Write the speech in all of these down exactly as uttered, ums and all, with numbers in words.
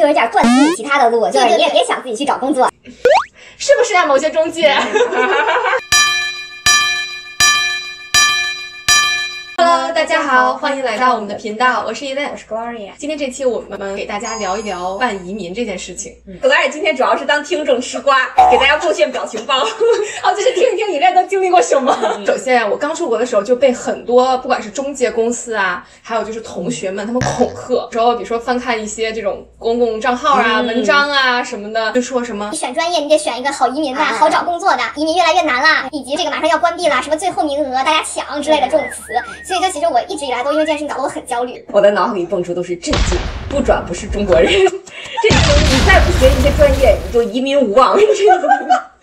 就是这样断其其他的路，就是别别想自己去找工作，是不是啊？某些中介。Hello， 大家好，欢迎来到我们的频道，我是 Elaine， 我是 Gloria。今天这期我们给大家聊一聊办移民这件事情。嗯、Gloria 今天主要是当听众吃瓜，给大家贡献表情包，哦，就是听一听 Elaine 都经历过什么。嗯、首先，我刚出国的时候就被很多不管是中介公司啊，还有就是同学们他们恐吓，之后比如说翻看一些这种公共账号啊、嗯、文章啊什么的，就说什么你选专业你得选一个好移民啦、啊、好找工作的，移民越来越难啦，以及这个马上要关闭啦，什么最后名额大家抢之类的这种词。所以就其实我一直以来都因为这件事情搞得我很焦虑，我的脑海里蹦出都是震惊，不转不是中国人，震惊，你再不学一些专业你就移民无望。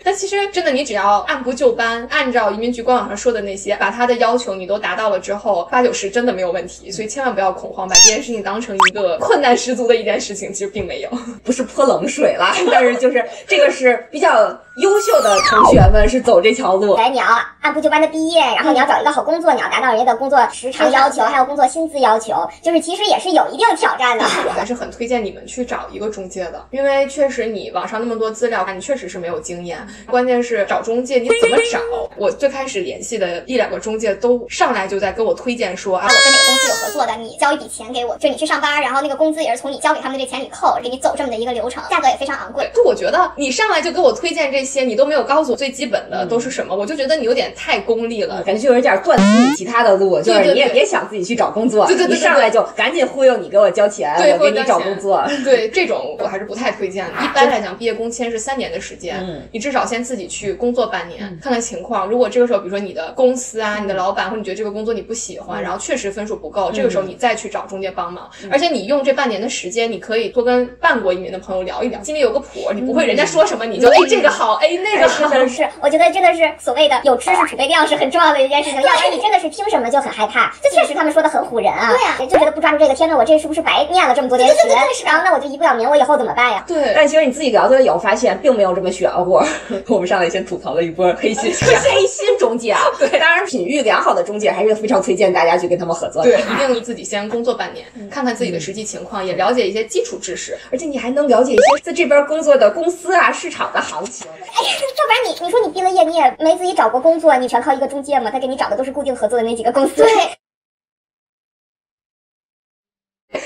但其实真的你只要按部就班，按照移民局官网上说的那些，把他的要求你都达到了之后，八九十真的没有问题，所以千万不要恐慌，把这件事情当成一个困难十足的一件事情，其实并没有，不是泼冷水啦，但是就是这个是比较优秀的同学们是走这条路，哎，你要按部就班的毕业，然后你要找一个好工作，你要达到人家的工作时长要求，还有工作薪资要求，就是其实也是有一定挑战的。我还是很推荐你们去找一个中介的，因为确实你网上那么多资料，你确实是没有经验。关键是找中介你怎么找？我最开始联系的一两个中介都上来就在跟我推荐说啊，我跟哪个公司有合作的，你交一笔钱给我，就是你去上班，然后那个工资也是从你交给他们的这钱里扣，给你走这么的一个流程，价格也非常昂贵。就我觉得你上来就给我推荐这些，你都没有告诉我最基本的都是什么，嗯、我就觉得你有点太功利了，感觉就有点断自己其他的路，就是你也别想自己去找工作，对对对对对，一上来就赶紧忽悠你给我交钱，对我给你找工作。对，这种我还是不太推荐的。一般来讲，毕业工签是三年的时间，嗯、你至少。先自己去工作半年，看看情况。如果这个时候，比如说你的公司啊、你的老板，或者你觉得这个工作你不喜欢，然后确实分数不够，这个时候你再去找中介帮忙。而且你用这半年的时间，你可以多跟办过移民的朋友聊一聊，心里有个谱，你不会人家说什么你就哎这个好，哎那个好。是，我觉得真的是所谓的有知识储备量是很重要的一件事情，要不然你真的是听什么就很害怕。这确实他们说的很唬人啊，对呀，就觉得不抓住这个，天呐，我这是不是白念了这么多年学？然后那我就移不了民，我以后怎么办呀？对。但其实你自己聊的有发现，并没有这么玄乎。我们上来先吐槽了一波黑心黑心中介啊，对，当然品育良好的中介还是非常推荐大家去跟他们合作的。对，一定自己先工作半年，嗯、看看自己的实际情况，嗯、也了解一些基础知识，而且你还能了解一些在这边工作的公司啊、市场的行情。哎呀，要不然你你说你毕了业，你也没自己找过工作，你全靠一个中介吗？他给你找的都是固定合作的那几个公司。对。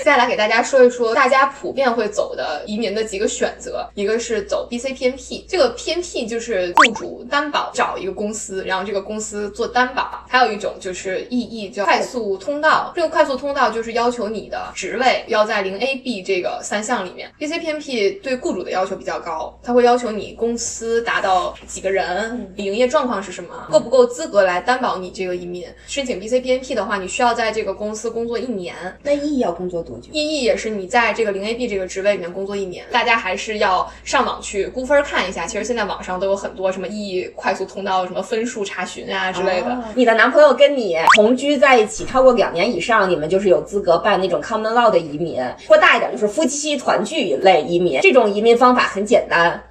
再来给大家说一说大家普遍会走的移民的几个选择，一个是走 B C P N P， 这个 P N P 就是雇主担保找一个公司，然后这个公司做担保。还有一种就是 E E， 叫快速通道，这个快速通道就是要求你的职位要在 零 A B 这个三项里面。 B C P N P 对雇主的要求比较高，它会要求你公司达到几个人，你营业状况是什么，够不够资格来担保你这个移民。申请 B C P N P 的话，你需要在这个公司工作一年。那 E E 要工作多久？ E E 也是你在这个 零 A B 这个职位里面工作一年。大家还是要上网去估分看一下，其实现在网上都有很多什么 E E 快速通道什么分数查询啊之类的。哦、你的男朋友跟你同居在一起超过两年以上，你们就是有资格办那种 Common Law 的移民，或大一点就是夫妻团聚类移民。这种移民方法很简单，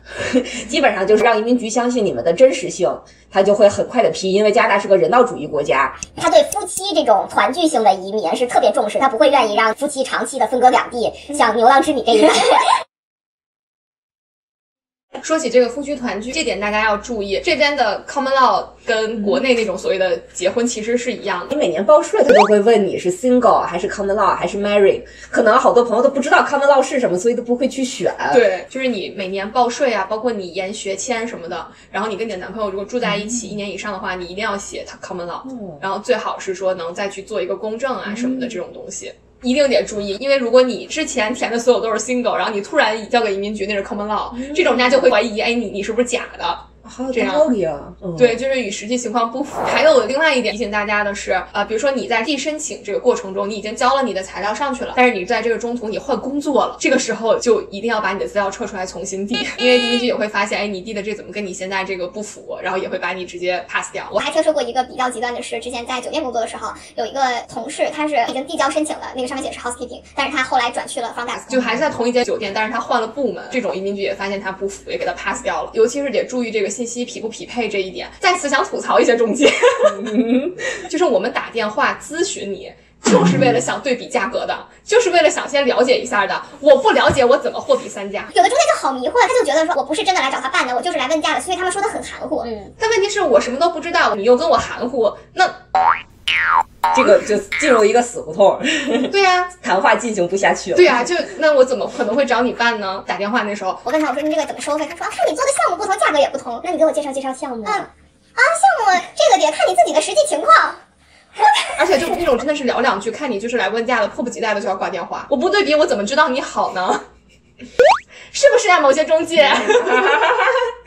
基本上就是让移民局相信你们的真实性，他就会很快的批，因为加拿大是个人道主义国家，他对夫妻这种团聚性的移民是特别重视，他不会愿意让夫妻长期的分隔两地，像牛郎织女这一类。说起这个夫妻团聚，这点大家要注意，这边的 common law 跟国内那种所谓的结婚其实是一样的。你每年报税，他都会问你是 single 还是 common law 还是 married， 可能好多朋友都不知道 common law 是什么，所以都不会去选。对，就是你每年报税啊，包括你研学签什么的，然后你跟你的男朋友如果住在一起一年以上的话，你一定要写 common law，嗯、然后最好是说能再去做一个公证啊什么的这种东西。嗯，一定得注意，因为如果你之前填的所有都是 single， 然后你突然交给移民局那是 common law， 这种人家就会怀疑，哎，你你是不是假的？这样，嗯、对，就是与实际情况不符。还有另外一点提醒大家的是，呃，比如说你在递申请这个过程中，你已经交了你的材料上去了，但是你在这个中途你换工作了，这个时候就一定要把你的资料撤出来重新递，因为移民局也会发现，哎，你递的这怎么跟你现在这个不符，然后也会把你直接 pass 掉。我还听说过一个比较极端的是，之前在酒店工作的时候，有一个同事他是已经递交申请了，那个上面写是 housekeeping， 但是他后来转去了 front desk， 就还是在同一间酒店，但是他换了部门，这种移民局也发现他不符，也给他 pass 掉了。尤其是得注意这个信息匹不匹配这一点。再次想吐槽一些中介，就是我们打电话咨询你就是为了想对比价格的，就是为了想先了解一下的。我不了解，我怎么货比三家？有的中介就好迷惑，他就觉得说我不是真的来找他办的，我就是来问价的，所以他们说的很含糊。嗯，但问题是我什么都不知道，你又跟我含糊，那这个就进入一个死胡同。对呀、啊，谈话进行不下去了。对呀、啊，就那我怎么可能会找你办呢？打电话那时候，我问他，我说你这个怎么收费？他说看你做的项目不同，价格也不同，那你给我介绍介绍项目。嗯，啊，项目这个得看你自己的实际情况。而且就是那种真的是聊两句，看你就是来问价的，迫不及待的就要挂电话。我不对比，我怎么知道你好呢？是不是啊？某些中介。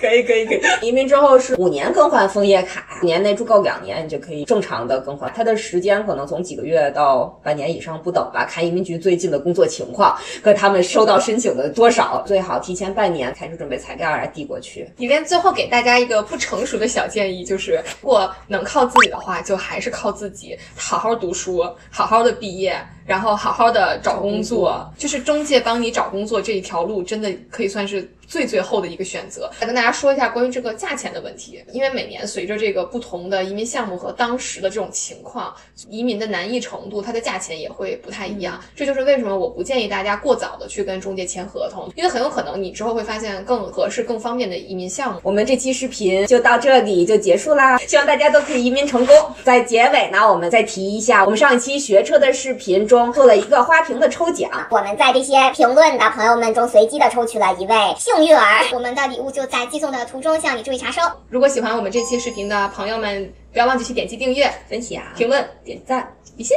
可以可以可以。移民之后是五年更换枫叶卡，五年内住够两年，你就可以正常的更换。它的时间可能从几个月到半年以上不等吧，看移民局最近的工作情况和他们收到申请的多少，最好提前半年开始准备材料来递过去。里面最后给大家一个不成熟的小建议，就是如果能靠自己的话，就还是靠自己，好好读书，好好的毕业，然后好好的找工作。就是中介帮你找工作这一条路真的可以算是最最后的一个选择。来跟大家说一下关于这个价钱的问题，因为每年随着这个不同的移民项目和当时的这种情况，移民的难易程度，它的价钱也会不太一样。这就是为什么我不建议大家过早的去跟中介签合同，因为很有可能你之后会发现更合适更方便的移民项目。我们这期视频就到这里就结束啦，希望大家都可以移民成功。在结尾呢，我们再提一下，我们上一期学车的视频中做了一个花瓶的抽奖，我们在这些评论的朋友们中随机的抽取了一位幸运儿，我们的礼物就在寄送的途中向你注意查收。如果喜欢我们这期视频的朋友们，不要忘记去点击订阅、分享、评论、点赞，比心，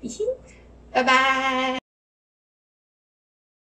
比心，拜拜。